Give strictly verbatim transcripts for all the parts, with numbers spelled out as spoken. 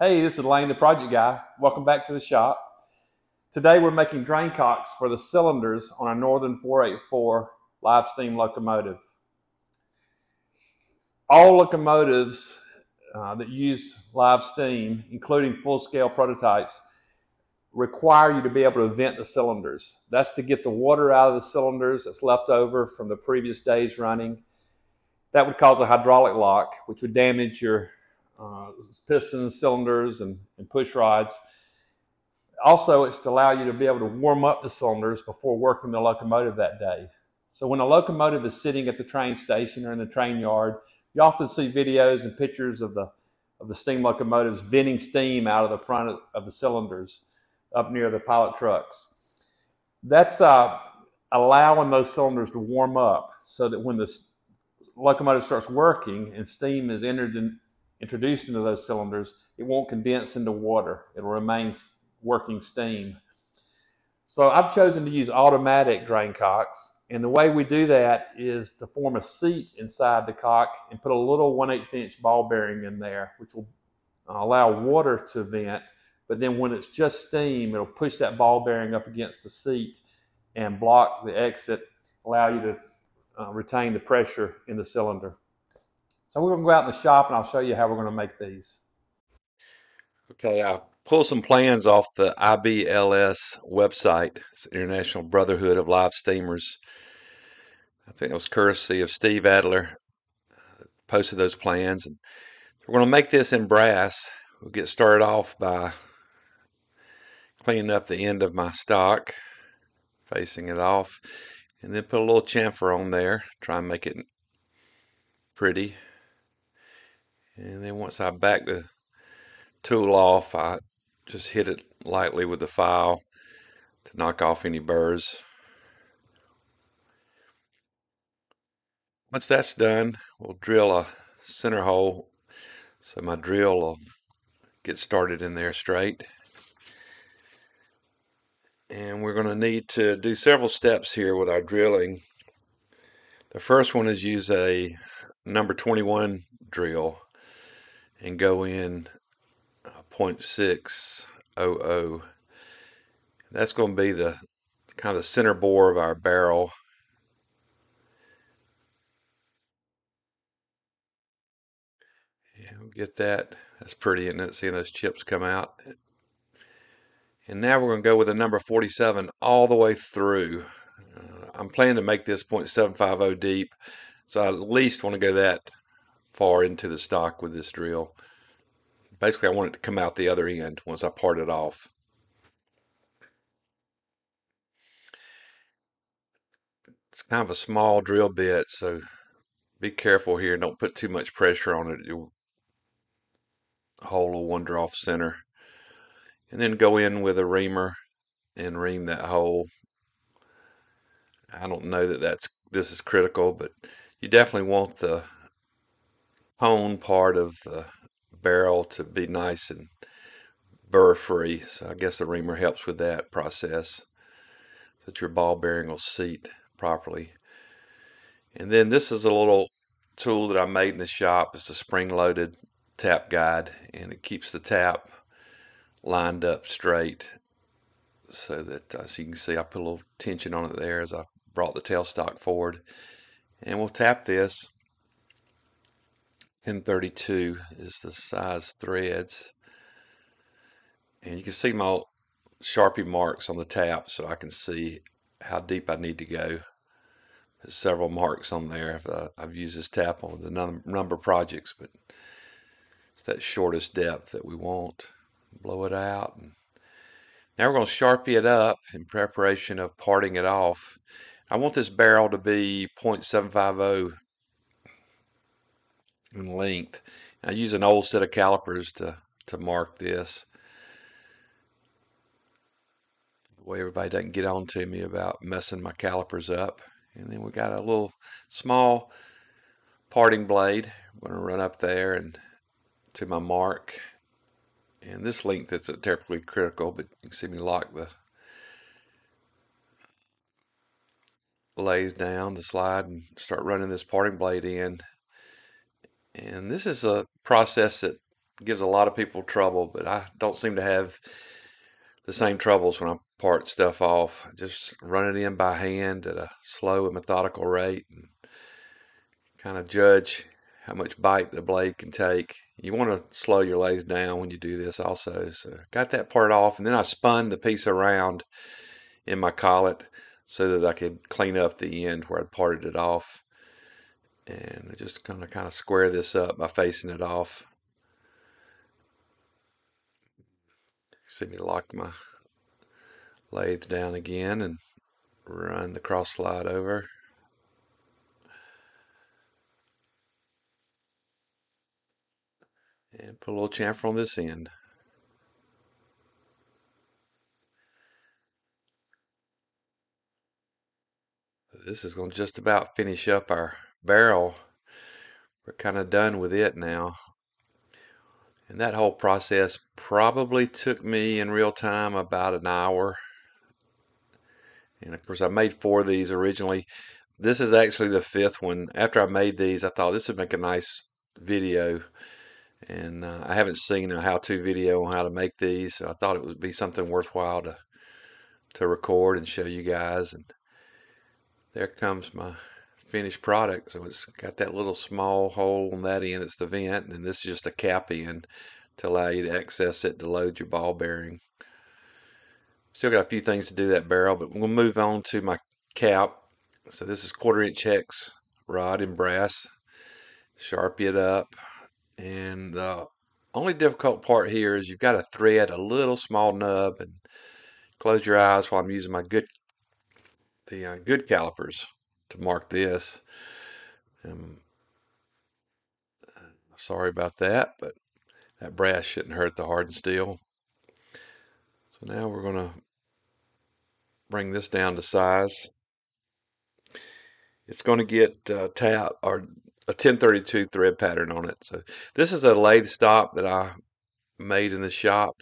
Hey, this is Lane the Project Guy. Welcome back to the shop. Today we're making drain cocks for the cylinders on our Northern four eight four live steam locomotive. All locomotives uh, that use live steam, including full-scale prototypes, require you to be able to vent the cylinders. That's to get the water out of the cylinders that's left over from the previous day's running. That would cause a hydraulic lock, which would damage your Uh, pistons, cylinders, and, and push rods. Also, it's to allow you to be able to warm up the cylinders before working the locomotive that day. So when a locomotive is sitting at the train station or in the train yard, you often see videos and pictures of the, of the steam locomotives venting steam out of the front of, of the cylinders up near the pilot trucks. That's uh, allowing those cylinders to warm up so that when the locomotive starts working and steam is entered in, introduced into those cylinders, it won't condense into water. It'll remain working steam. So I've chosen to use automatic drain cocks, and the way we do that is to form a seat inside the cock and put a little one eighth inch ball bearing in there, which will allow water to vent, but then when it's just steam, it'll push that ball bearing up against the seat and block the exit, allow you to uh, retain the pressure in the cylinder. So we're going to go out in the shop and I'll show you how we're going to make these. Okay, I pulled some plans off the I B L S website. It's International Brotherhood of Live Steamers. I think that was courtesy of Steve Adler. Posted those plans. And we're going to make this in brass. We'll get started off by cleaning up the end of my stock, facing it off, and then put a little chamfer on there, try and make it pretty. And then once I back the tool off, I just hit it lightly with the file to knock off any burrs. Once that's done, we'll drill a center hole so my drill will get started in there straight. And we're going to need to do several steps here with our drilling. The first one is use a number twenty-one drill and go in point six zero zero. That's going to be the kind of the center bore of our barrel. Yeah, we'll get that. That's pretty, isn't it? Seeing those chips come out. And now we're going to go with a number forty-seven all the way through. Uh, I'm planning to make this point seven five zero deep, so I at least want to go that far into the stock with this drill. Basically, I want it to come out the other end once I part it off. It's kind of a small drill bit, so be careful here. Don't put too much pressure on it. Your hole will wander off center. And then go in with a reamer and ream that hole. I don't know that that's, this is critical, but you definitely want the cone part of the barrel to be nice and burr free, so I guess the reamer helps with that process so that your ball bearing will seat properly. And then this is a little tool that I made in the shop. It's a spring-loaded tap guide, and it keeps the tap lined up straight so that, as you can see, I put a little tension on it there as I brought the tailstock forward. And we'll tap this. ten thirty-two is the size threads, and you can see my Sharpie marks on the tap, so I can see how deep I need to go. There's several marks on there. I've used this tap on the number of projects, but it's that shortest depth that we want. Blow it out, and now we're going to Sharpie it up in preparation of parting it off. I want this barrel to be point seven five zero in length. I use an old set of calipers to, to mark this. That way everybody doesn't get on to me about messing my calipers up. And then we got a little small parting blade. I'm going to run up there and to my mark. And this length isn't terribly critical, but you can see me lock the lathe down the slide and start running this parting blade in. And this is a process that gives a lot of people trouble, but I don't seem to have the same troubles when I part stuff off. I just run it in by hand at a slow and methodical rate and kind of judge how much bite the blade can take. You want to slow your lathe down when you do this also. So I got that part off, and then I spun the piece around in my collet so that I could clean up the end where I'd parted it off. And I'm just going to kind of square this up by facing it off. See me lock my lathe down again and run the cross slide over. And put a little chamfer on this end. This is going to just about finish up our barrel. We're kind of done with it now. And that whole process probably took me in real time about an hour. And of course I made four of these originally. This is actually the fifth one. After I made these, I thought this would make a nice video. And uh, I haven't seen a how-to video on how to make these, so I thought it would be something worthwhile to to record and show you guys. And there comes my finished product. So it's got that little small hole on that end, it's the vent, and then this is just a cap end to allow you to access it to load your ball bearing. Still got a few things to do that barrel, but we'll move on to my cap. So this is quarter inch hex rod in brass. Sharpie it up, and the only difficult part here is you've got to thread a little small nub, and close your eyes while I'm using my good the uh, good calipers to mark this. Um, sorry about that, but that brass shouldn't hurt the hardened steel. So now we're going to bring this down to size. It's going to get uh, tap or a ten thirty-two thread pattern on it. So this is a lathe stop that I made in the shop,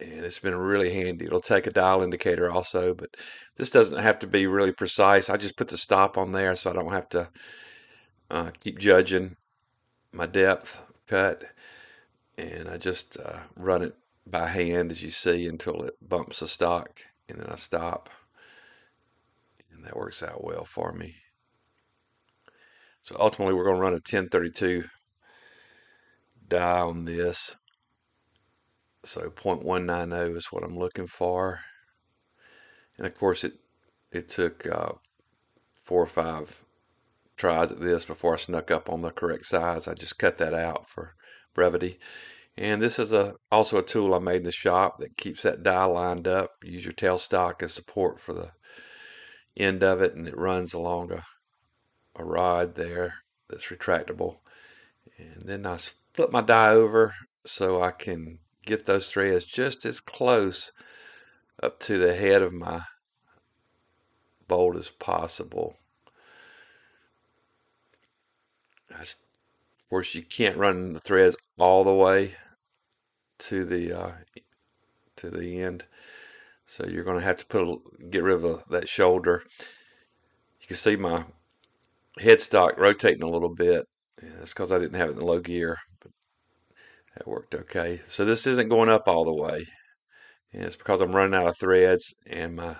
and it's been really handy. It'll take a dial indicator also, but this doesn't have to be really precise. I just put the stop on there so I don't have to uh, keep judging my depth cut, and I just uh, run it by hand, as you see, until it bumps the stock, and then I stop, and that works out well for me. So ultimately we're going to run a ten thirty-two die on this. So point one nine zero is what I'm looking for. And of course it it took uh, four or five tries at this before I snuck up on the correct size. I just cut that out for brevity. And this is a also a tool I made in the shop that keeps that die lined up. You use your tailstock as support for the end of it, and it runs along a, a rod there that's retractable. And then I flip my die over so I can get those threads just as close up to the head of my bolt as possible. Of course you can't run the threads all the way to the uh, to the end, so you're going to have to put a, get rid of a, that shoulder. You can see my headstock rotating a little bit. Yeah, that's because I didn't have it in low gear, but that worked okay. So this isn't going up all the way, and it's because I'm running out of threads and my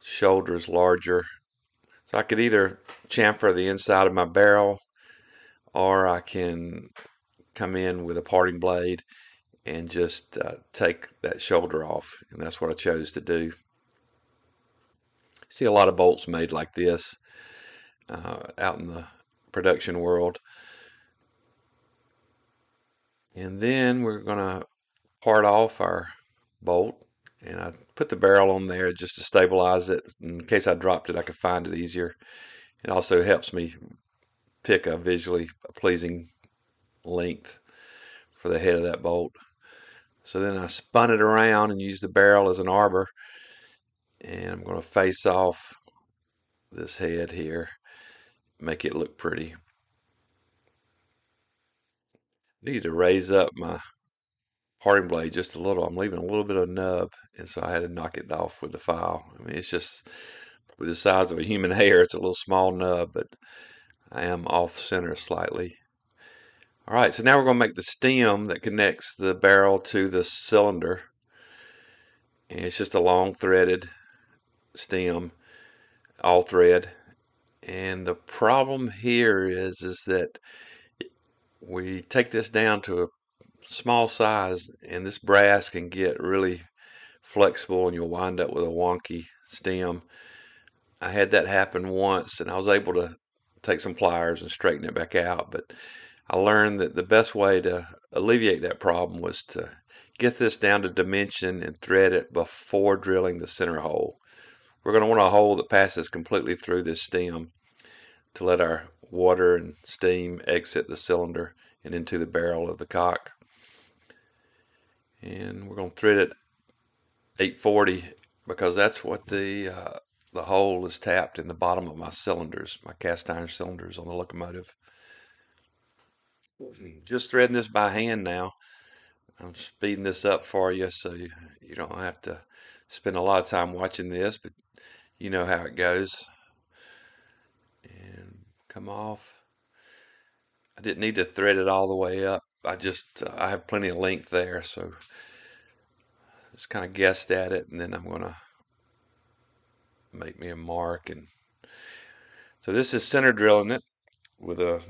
shoulder is larger. So I could either chamfer the inside of my barrel, or I can come in with a parting blade and just uh, take that shoulder off, and that's what I chose to do. See a lot of bolts made like this uh, out in the production world. And then we're going to part off our bolt, and I put the barrel on there just to stabilize it. In case I dropped it, I could find it easier. It also helps me pick a visually pleasing length for the head of that bolt. So then I spun it around and used the barrel as an arbor, and I'm going to face off this head here, make it look pretty. I need to raise up my parting blade just a little. I'm leaving a little bit of nub, and so I had to knock it off with the file. I mean, it's just with the size of a human hair, it's a little small nub, but I am off center slightly. All right, so now we're going to make the stem that connects the barrel to the cylinder. And it's just a long threaded stem, all thread. And the problem here is, is that we take this down to a small size and this brass can get really flexible and you'll wind up with a wonky stem. I had that happen once and I was able to take some pliers and straighten it back out, but I learned that the best way to alleviate that problem was to get this down to dimension and thread it before drilling the center hole. We're going to want a hole that passes completely through this stem to let our water and steam exit the cylinder and into the barrel of the cock. And we're going to thread it eight forty because that's what the uh, the hole is tapped in the bottom of my cylinders, my cast iron cylinders on the locomotive. Just threading this by hand now. I'm speeding this up for you so you, you don't have to spend a lot of time watching this, but you know how it goes. And come off. I didn't need to thread it all the way up. I just, uh, I have plenty of length there, so just kind of guessed at it, and then I'm going to make me a mark. And so this is center drilling it with a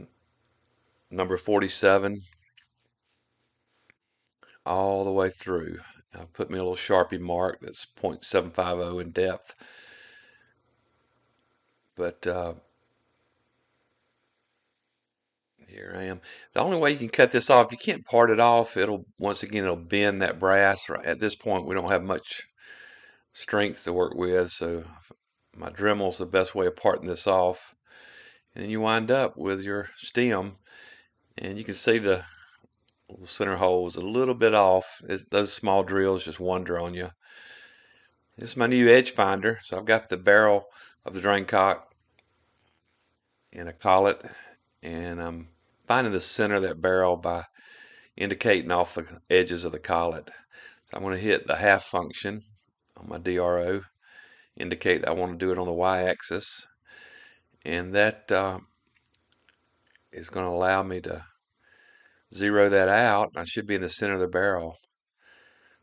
number forty-seven all the way through. I put me a little Sharpie mark that's point seven five zero in depth, but uh, here I am. The only way you can cut this off, you can't part it off. It'll once again it'll bend that brass. Right at this point, we don't have much strength to work with, so my Dremel is the best way of parting this off. And then you wind up with your stem, and you can see the center hole is a little bit off. It's, those small drills just wonder on you. This is my new edge finder. So I've got the barrel of the drain cock in a collet, and I'm finding the center of that barrel by indicating off the edges of the collet. So I'm going to hit the half function on my D R O, indicate that I want to do it on the y-axis, and that uh, is going to allow me to zero that out. I should be in the center of the barrel.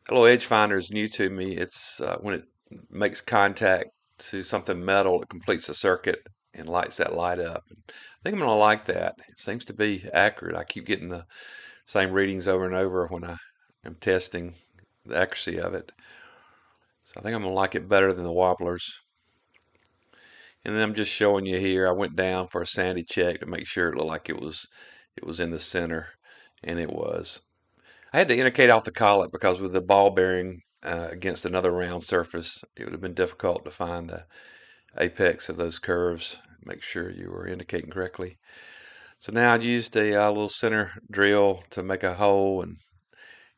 That little edge finder is new to me. It's uh, when it makes contact to something metal, it completes the circuit and lights that light up. And I think I'm going to like that. It seems to be accurate. I keep getting the same readings over and over when I am testing the accuracy of it. So I think I'm going to like it better than the wobblers. And then I'm just showing you here, I went down for a sandy check to make sure it looked like it was, it was in the center. And it was. I had to indicate off the collet because with the ball bearing uh, against another round surface, it would have been difficult to find the apex of those curves. Make sure you were indicating correctly. So now I used a uh, little center drill to make a hole and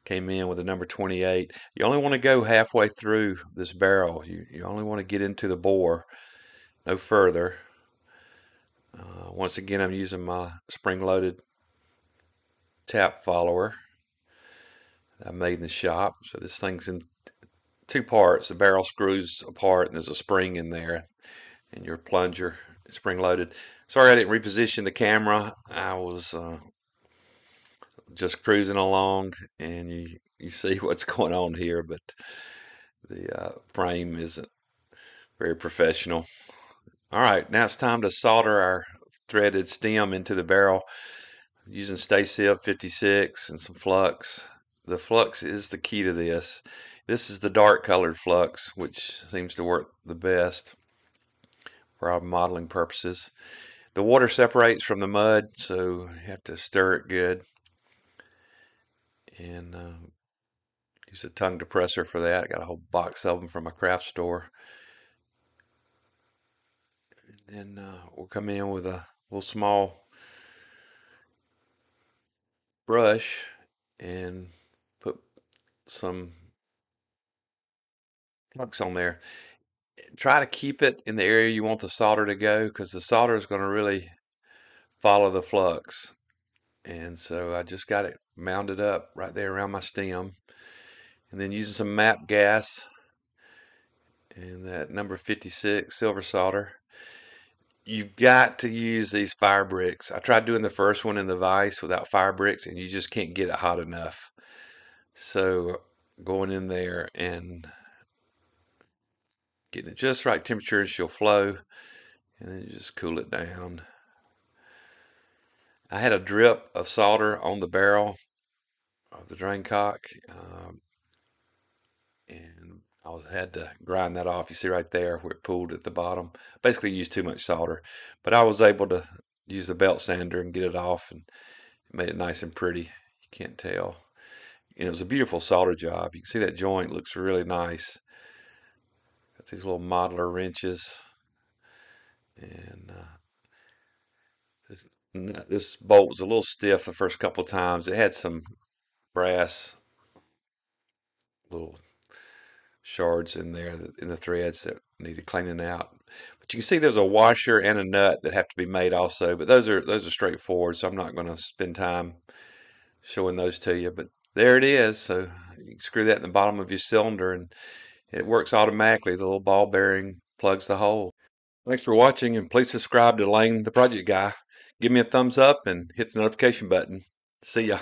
came in with a number twenty-eight. You only want to go halfway through this barrel. You, you only want to get into the bore, no further. Uh, once again, I'm using my spring-loaded tap follower I made in the shop. So this thing's in two parts. The barrel screws apart and there's a spring in there, and your plunger is spring loaded. Sorry I didn't reposition the camera. I was uh, just cruising along, and you you see what's going on here, but the uh, frame isn't very professional. All right, now it's time to solder our threaded stem into the barrel using Stay-Silf fifty-six and some flux. The flux is the key to this. This is the dark colored flux, which seems to work the best for our modeling purposes. The water separates from the mud, so you have to stir it good. And uh, use a tongue depressor for that. I got a whole box of them from my craft store. And then uh, we'll come in with a little small brush and put some flux on there. Try to keep it in the area you want the solder to go, because the solder is going to really follow the flux. And so I just got it mounded up right there around my stem, and then using some map gas and that number fifty-six silver solder. you've got to use these fire bricks. I tried doing the first one in the vise without fire bricks, and you just can't get it hot enough. So going in there and getting it just right temperature, and she'll flow, and then just cool it down. I had a drip of solder on the barrel of the drain cock, um, and I was, had to grind that off. You see right there where it pooled at the bottom. Basically used too much solder, but I was able to use the belt sander and get it off, and it made it nice and pretty. You can't tell. And it was a beautiful solder job. You can see that joint looks really nice. Got these little modeler wrenches, and uh, this, this bolt was a little stiff the first couple of times. It had some brass little shards in there in the threads that needed cleaning out, but you can see there's a washer and a nut that have to be made also, but those are those are straightforward, so I'm not going to spend time showing those to you. But there it is. So you can screw that in the bottom of your cylinder and it works automatically. The little ball bearing plugs the hole. Thanks for watching, and please subscribe to Lane the Project Guy. Give me a thumbs up and hit the notification button. See ya.